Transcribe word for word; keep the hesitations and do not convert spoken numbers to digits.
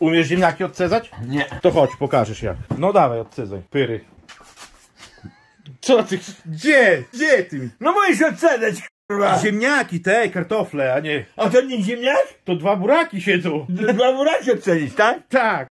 Umiesz ziemniaki odcedzać? Nie. To chodź, pokażesz jak. No dawaj, odcedzaj. Pyry. Co ty? Gdzie? Gdzie ty? No musisz odcedzać, k***a. Ziemniaki te, kartofle, a nie... A to nie ziemniak? To dwa buraki siedzą. Dwa buraki odcedzić, tak? Tak.